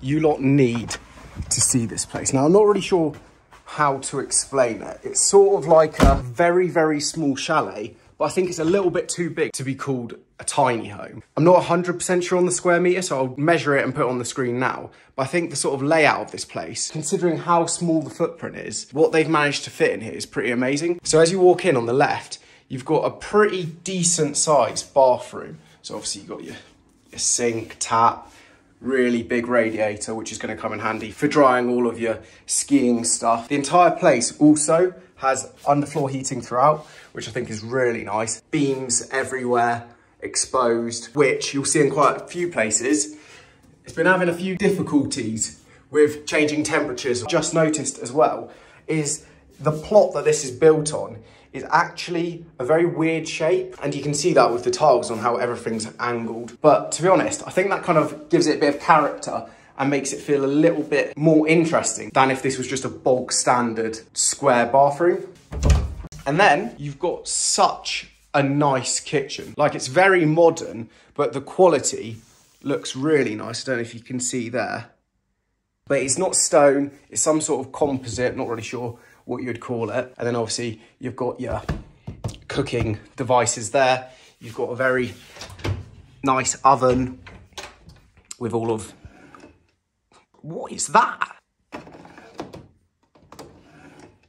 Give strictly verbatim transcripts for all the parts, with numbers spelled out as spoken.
you lot need to see this place. Now, I'm not really sure how to explain it. It's sort of like a very, very small chalet, but I think it's a little bit too big to be called a tiny home. I'm not one hundred percent sure on the square metre, so I'll measure it and put it on the screen now. But I think the sort of layout of this place, considering how small the footprint is, what they've managed to fit in here is pretty amazing. So as you walk in on the left, you've got a pretty decent sized bathroom. So obviously you've got your, your sink, tap, really big radiator, which is going to come in handy for drying all of your skiing stuff. The entire place also has underfloor heating throughout, which I think is really nice. Beams everywhere, exposed, which you'll see in quite a few places. It's been having a few difficulties with changing temperatures. Just noticed as well is the plot that this is built on is actually a very weird shape, and you can see that with the tiles on how everything's angled. But to be honest, I think that kind of gives it a bit of character and makes it feel a little bit more interesting than if this was just a bog standard square bathroom. And then you've got such a nice kitchen. Like, it's very modern, but the quality looks really nice. I don't know if you can see there, but it's not stone, it's some sort of composite, not really sure what you'd call it. And then obviously you've got your cooking devices there. You've got a very nice oven with all of, what is that?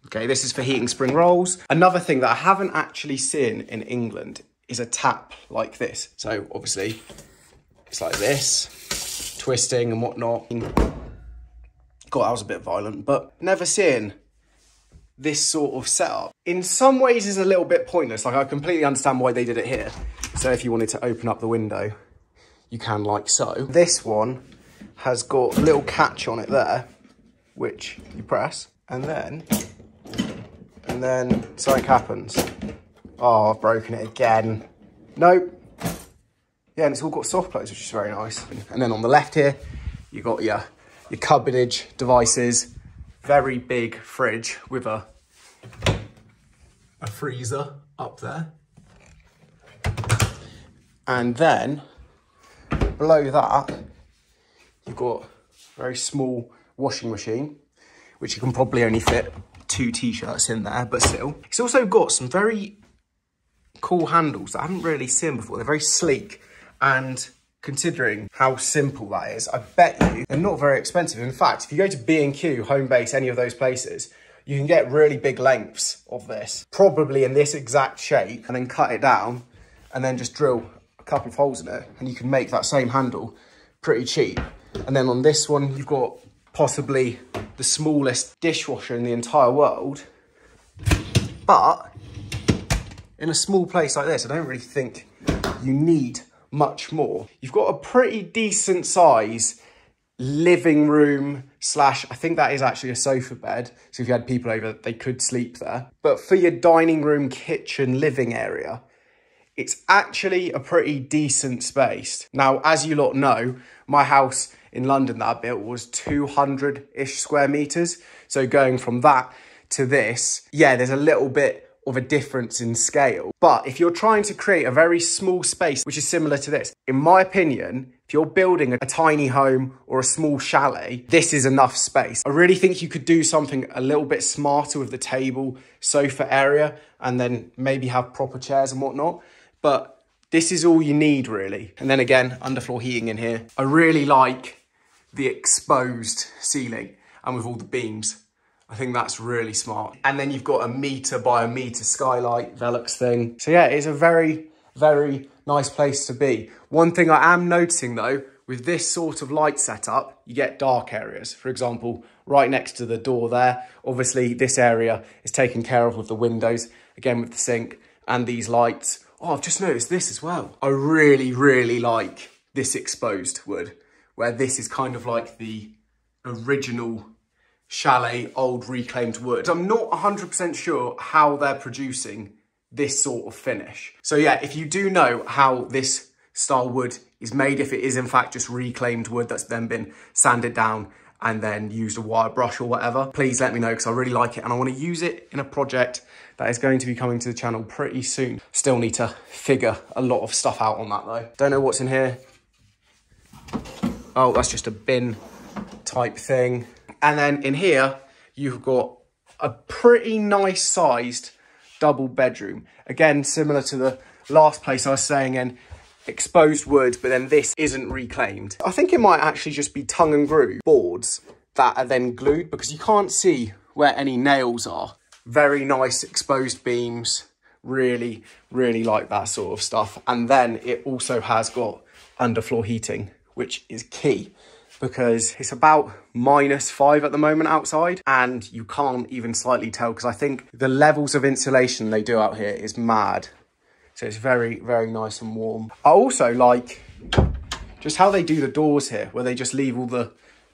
Okay, this is for heating spring rolls. Another thing that I haven't actually seen in England is a tap like this. So obviously it's like this, twisting and whatnot. God, that was a bit violent, but never seen this sort of setup. In some ways is a little bit pointless. Like, I completely understand why they did it here. So if you wanted to open up the window, you can, like so. This one has got a little catch on it there, which you press, and then, and then something happens. Oh, I've broken it again. Nope. Yeah, and it's all got soft close, which is very nice. And then on the left here, you got your, your cupboardage devices. Very big fridge with a a freezer up there. And then below that, you've got a very small washing machine, which you can probably only fit two t-shirts in there, but still. It's also got some very cool handles that I haven't really seen before. They're very sleek, and considering how simple that is, I bet you they're not very expensive. In fact, if you go to B and Q, Homebase, any of those places, you can get really big lengths of this, probably in this exact shape, and then cut it down and then just drill a couple of holes in it, and you can make that same handle pretty cheap. And then on this one, you've got possibly the smallest dishwasher in the entire world. But in a small place like this, I don't really think you need much more. You've got a pretty decent size living room slash, I think that is actually a sofa bed. So if you had people over, they could sleep there. But for your dining room, kitchen, living area, it's actually a pretty decent space. Now, as you lot know, my house in London that I built was two hundred-ish square meters. So going from that to this, yeah, there's a little bit of a difference in scale. But if you're trying to create a very small space, which is similar to this, in my opinion, if you're building a tiny home or a small chalet, this is enough space. I really think you could do something a little bit smarter with the table, sofa area, and then maybe have proper chairs and whatnot. But this is all you need, really. And then again, underfloor heating in here. I really like the exposed ceiling and with all the beams. I think that's really smart. And then you've got a meter by a meter skylight, Velux thing. So yeah, it's a very, very nice place to be. One thing I am noticing though, with this sort of light setup, you get dark areas. For example, right next to the door there. Obviously this area is taken care of with the windows, again with the sink and these lights. Oh, I've just noticed this as well. I really, really like this exposed wood, where this is kind of like the original chalet, old reclaimed wood. I'm not one hundred percent sure how they're producing this sort of finish. So yeah, if you do know how this style wood is made, if it is in fact just reclaimed wood that's then been sanded down and then used a wire brush or whatever, please let me know, because I really like it and I want to use it in a project that is going to be coming to the channel pretty soon. Still need to figure a lot of stuff out on that though. Don't know what's in here. Oh, that's just a bin type thing. And then in here, you've got a pretty nice sized double bedroom. Again, similar to the last place I was staying in, exposed wood, but then this isn't reclaimed. I think it might actually just be tongue and groove boards that are then glued, because you can't see where any nails are. Very nice exposed beams, really, really like that sort of stuff. And then it also has got underfloor heating, which is key, because it's about minus five at the moment outside, and you can't even slightly tell, because I think the levels of insulation they do out here is mad. So it's very, very nice and warm. I also like just how they do the doors here, where they just leave all the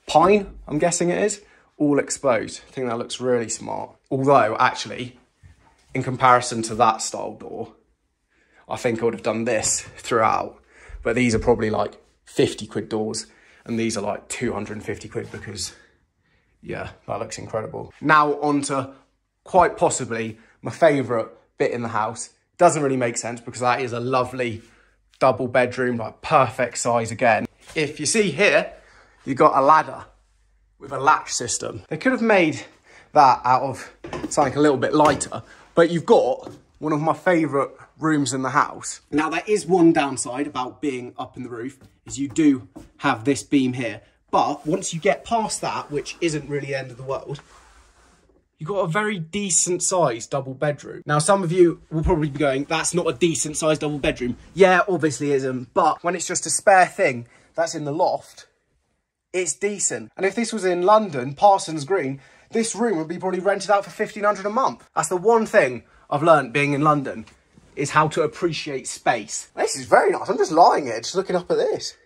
pine, I'm guessing it is, all exposed. I think that looks really smart. Although actually, in comparison to that style door, I think I would have done this throughout. But these are probably like fifty quid doors, and these are like two hundred and fifty quid, because yeah, that looks incredible. Now onto quite possibly my favorite bit in the house. Doesn't really make sense, because that is a lovely double bedroom, like perfect size again. If you see here, you got a ladder with a latch system. They could have made that out of something a little bit lighter, but you've got one of my favorite rooms in the house. Now there is one downside about being up in the roof, is you do have this beam here, but once you get past that, which isn't really the end of the world, you've got a very decent sized double bedroom. Now some of you will probably be going, that's not a decent sized double bedroom. Yeah, obviously isn't, but when it's just a spare thing that's in the loft, it's decent. And if this was in London, Parsons Green, this room would be probably rented out for fifteen hundred a month. That's the one thing I've learned being in London, is how to appreciate space. This is very nice. I'm just lying here, just looking up at this.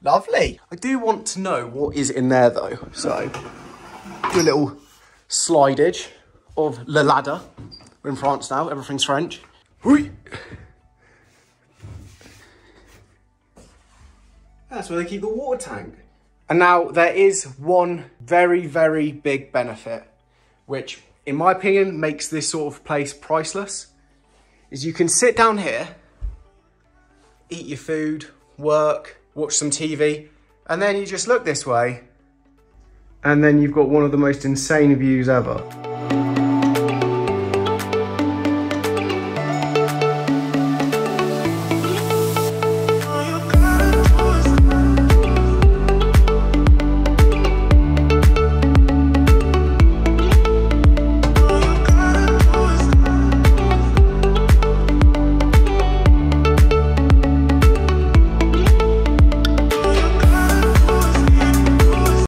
Lovely. I do want to know what is in there though. So, do a little slidage of the ladder. We're in France now, everything's French. Hui. That's where they keep the water tank. And now there is one very, very big benefit, which in my opinion makes this sort of place priceless, is you can sit down here, eat your food, work, watch some T V, and then you just look this way, and then you've got one of the most insane views ever.